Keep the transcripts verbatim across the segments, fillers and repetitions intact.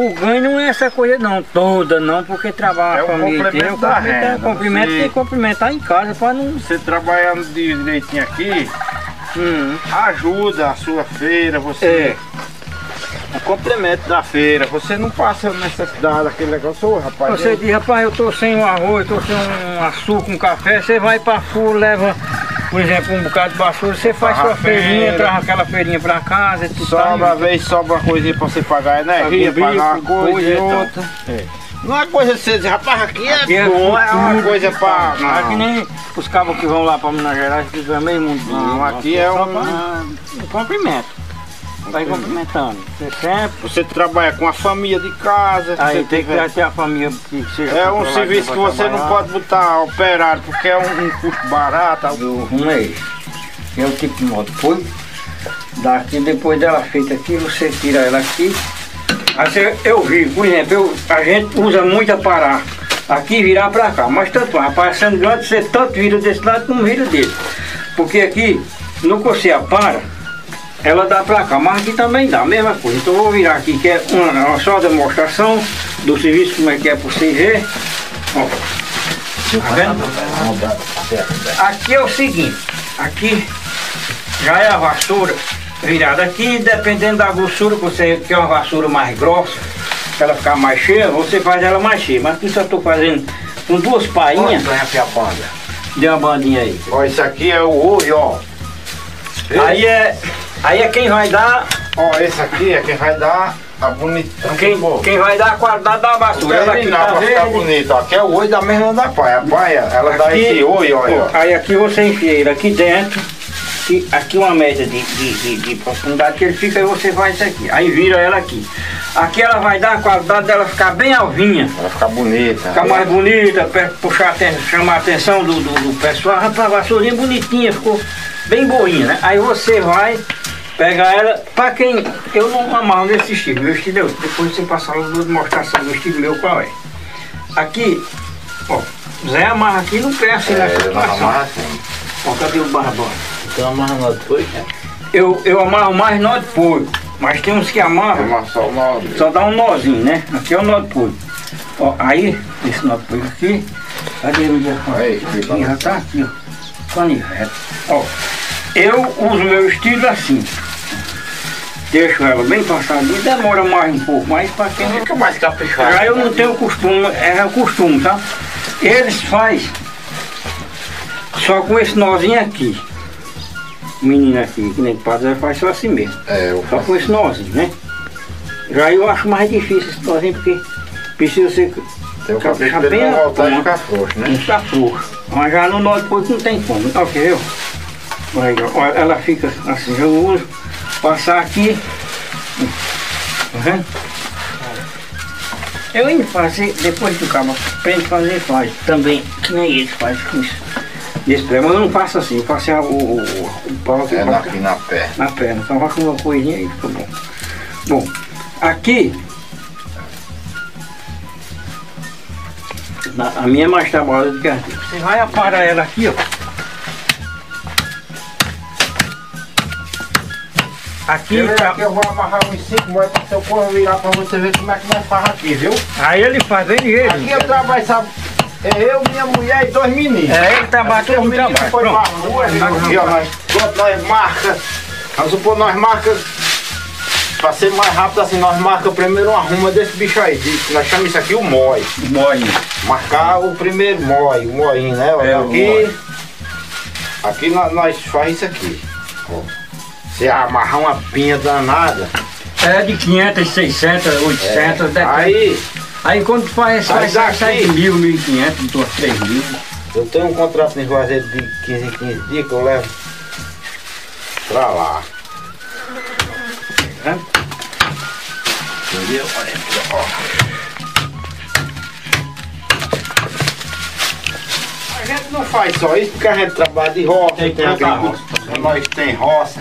O ganho não é essa coisa não, toda não, porque trabalha é a família inteira, é complemento, tem que complementar em casa para não... Você trabalhando direitinho aqui, hum. ajuda a sua feira, você... É. O complemento da feira, você não passa necessidade daquele negócio, ô, rapaz... Você eu... diz, rapaz, eu tô sem um arroz, eu tô sem um açúcar, um café, você vai pra furo, leva... Por exemplo, um bocado de basura, você faz sua feirinha, traz aquela feirinha pra casa. Sobra uma vez, sobra uma coisinha pra você pagar, né? Energia, pagar uma coisa, outra. Não é coisa de você dizer, rapaz, aqui é bom, é uma coisa pra... Não é que nem os cabos que vão lá pra Minas Gerais, que é meio mundo. Não, aqui é um cumprimento. Vai cumprimentando. Você sempre... Você trabalha com a família de casa. Aí tem tiver... que ter a família que seja... É um serviço que você trabalhar. Não pode botar operário, porque é um, um custo barato. Um é isso. É o tipo de modo. Foi daqui, depois dela feita aqui, você tira ela aqui. Aí você, eu vivo, por exemplo, eu, a gente usa muito a parar. Aqui virar pra cá. Mas tanto faz, rapaz, sendo grande, você tanto vira desse lado como vira desse. Porque aqui, no que você apara, ela dá pra cá, mas aqui também dá a mesma coisa. Então eu vou virar aqui, que é uma, uma só demonstração do serviço, como é que é pra você ver. Ó, tá vendo? Aqui é o seguinte, aqui já é a vassoura virada aqui, dependendo da grossura, que você quer uma vassoura mais grossa, pra ela ficar mais cheia, você faz ela mais cheia. Mas aqui só tô fazendo com duas painhas. Dê uma bandinha aí. Ó, isso aqui é o olho, ó. Aí é... Aí é quem vai dar... Ó, esse aqui é quem vai dar a bonita... Quem, quem vai dar a qualidade da basura. Ela aqui tá verde. Ficar bonito, ó, que é o olho da mesma da paia. A paia, ela aqui, dá esse olho, olha. Ó, aí aqui você enfia ele aqui dentro. E aqui uma média de, de, de, de profundidade que ele fica, aí você faz isso aqui. Aí vira ela aqui. Aqui ela vai dar a qualidade dela ficar bem alvinha. Ela ficar bonita. Ficar mais bonita, puxar, chamar a atenção do, do, do pessoal. Rapaz, a vassourinha bonitinha, ficou bem boinha, né? Aí você vai... Pega ela, pra quem... Eu não amarro nesse estilo, meu estilo é outro. Depois você passa lá, eu vou mostrar só meu estilo meu qual é. Aqui, ó, Zé amarra aqui no pé, assim, é, nessa situação. Assim. Ó, cadê o barbão? Então amarra nó de porco, né? Eu, eu amarro mais nó de porco, mas tem uns que amarram, amarro só, o nó de... só dá um nozinho, né? Aqui é o nó de porco. Ó, aí, esse nó de porco aqui, cadê o Zé? Aqui, já tá aqui, ó, canivete. Ó, eu uso meu estilo assim. Deixo ela bem passadinha, demora mais um pouco, mas para quem fica mais caprichado. Já eu não tenho costume, é o costume, tá? Eles fazem só com esse nozinho aqui. Menina aqui, que nem o padre faz só assim mesmo. É, eu só com esse nozinho, né? Já eu acho mais difícil esse nozinho, porque precisa ser caprichar bem a ponta. Não ficar frouxo, né? Não ficar frouxo. Mas já no nó depois não tem como, tá ok? Olha, ela fica assim, eu uso. Passar aqui, tá vendo? Eu ainda fazer, depois do cabo, aprende a fazer, faz também, que nem ele faz com isso. Esse pé, mas eu não faço assim, eu faço o, o, o pau aqui, é na, aqui na perna. Na perna, então vai com uma coisinha aí, fica bom. Bom, aqui, na, a minha é mais trabalhosa do que a dele. Você vai aparar ela aqui, ó. Aqui, eu, tá... aqui eu vou amarrar uns cinco moedas para o seu corpo virar para você ver como é que nós faz aqui, viu? Aí ele faz, vem ele. Aqui eu trabalho, sabe? Eu, minha mulher e dois meninos. É, ele trabalha, todo mundo trabalha. Foi para a rua, aqui ó, nós, nós marcas, vamos supor, nós marcas, para ser mais rápido assim, nós marcamos primeiro uma ruma desse bicho aí, de, nós chamamos isso aqui o mói. Mói. Marcar o primeiro mói, o móinho, né? É, aqui, aqui nós, nós faz isso aqui, ó. Você amarrar uma pinha danada. É de quinhentos, seiscentos, oitocentos, é. Aí, aí quando faz essa, sai sete mil, mil e quinhentos, três mil. Eu tenho um contrato de fazer de quinze em quinze dias que eu levo pra lá. É. Entendeu? Olha aqui, ó. A gente não faz só isso porque a gente trabalha de roça, tem, tem roça. Nós tem roça.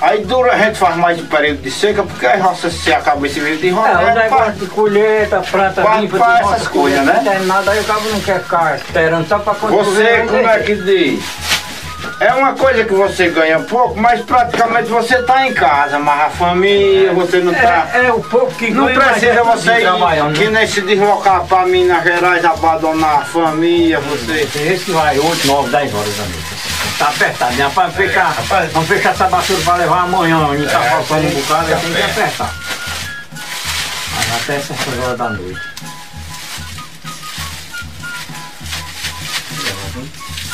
Aí dura, a gente faz mais um período de seca, porque aí roça se acaba esse meio de roça. É, o negócio faz, de colheita, planta limpa, faz essas roça, coisas, né? Não tem nada, aí o cabo não quer ficar esperando só pra continuar. Você, como é que diz? É uma coisa que você ganha pouco, mas praticamente você está em casa, mas a família, você não está... É, é o pouco que não ganha. Não precisa você ir, que nem se deslocar para Minas Gerais, abandonar a família, você... Tem gente que vai oito, nove, dez horas, amigo. Tá apertado, né? Rapaz, vamos ficar, rapaz, vamos ficar sabatando para levar amanhã, a gente tá faltando um bocado, tem que apertar. Mas até essas horas da noite.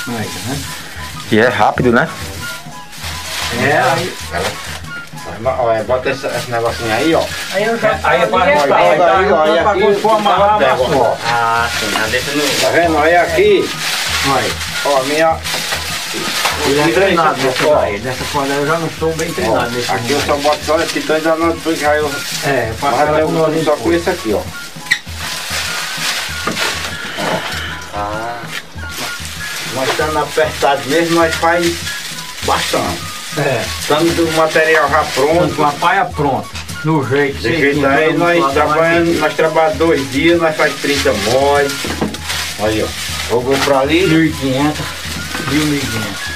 Aí, né? E é rápido, né? É, aí... Olha, bota esse, esse negocinho aí, ó. Aí eu já... Aí é pra cortar, aí tá, aí, ó. Aí aqui, ó. Ah, sim, não deixa no... Tá vendo? Aí aqui... Olha, ó, minha... Eu já treinado nessa daí, nessa corda eu já não sou bem treinado nesse aqui eu só boto só esse tanto, já não... Porque aí eu... É, eu faço ela com o só com isso aqui, ó. Ah... Nós estamos apertados mesmo, nós faz bastante. É. Estamos com o material já pronto. Com a paia pronta, no jeito. De jeito aí, nós trabalhamos, nós trabalhamos dois dias, nós faz trinta móis. Olha, ó. Jogou pra ali. mil e quinhentos. mil e quinhentos.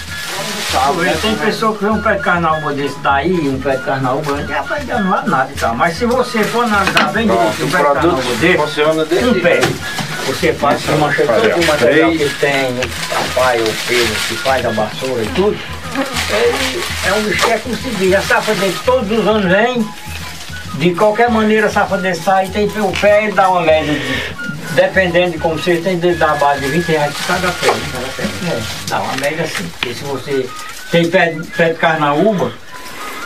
Tem pessoa que vê um pé de carnaúba desse daí, um pé de carnaúba, rapaz, não há nada e tal. Mas se você for analisar bem direito um pé de carnaúba desse, um pé. Você faz para manchar todo o material que tem, o papai, o pelo, que faz a vassoura e tudo. É, é um bicho que é conseguir. A safra desse todos os anos vem, de qualquer maneira a safra desse sai, tem o pé, ele dá uma média, de, dependendo de como você tem, dele dá a base de vinte reais de cada pé. É, dá uma média assim, porque se você tem pé, pé de carnaúba,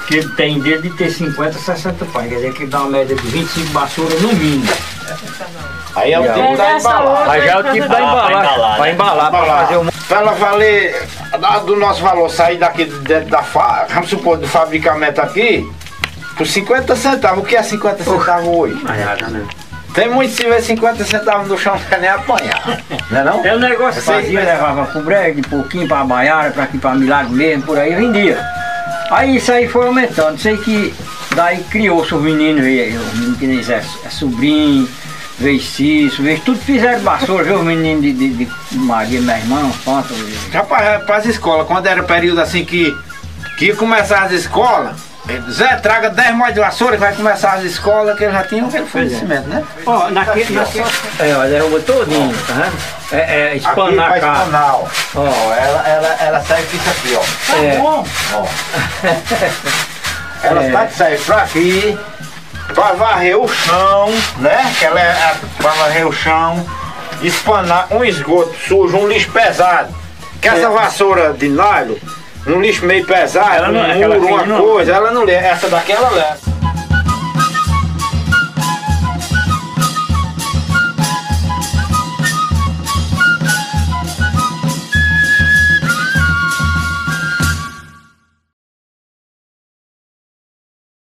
que ele tem dele de ter cinquenta, sessenta pés, quer dizer que dá uma média de vinte e cinco vassouras no mínimo. Aí é o tipo da embalada. Aí já é o tipo da embalada. Vai embalar, para fazer um... Para ela valer, do nosso valor, sair daqui dentro da fábrica, vamos supor, do fabricamento aqui, por cinquenta centavos. O que é cinquenta centavos hoje? Nada, né? Tem muitos que vê cinquenta centavos no chão, não quer nem apanhar. Não é não? É um negócio que fazia, levava pro Breg, um pouquinho para a Baiara, para aqui para Milagres mesmo, por aí vendia. Aí isso aí foi aumentando, sei que daí criou-se o menino, o menino que nem é, é sobrinho, vez Cício, vez tudo fizeram vassoura, viu, o menino de, de, de Maria, minha irmã, pronto. Rapaz, para as escolas, quando era período assim que, que ia começar as escolas, Zé, traga dez móis de vassoura que vai começar as escolas, que ele já tinha aquele conhecimento, né? Ó, naquele... É, ó, derruba todinho, tá vendo? É, é, espanar a casa. Ó, ela, ela, ela sai disso aqui, ó. Tá é. Bom! Ó. Ela é. Tá de sair pra aqui, pra varrer o chão, né? Que ela é, é pra varrer o chão, espanar um esgoto sujo, um lixo pesado. Que essa é. Vassoura de nylon, um lixo meio pesado, ela não, um muro, uma não. Coisa, ela não lê. Essa daqui ela lê.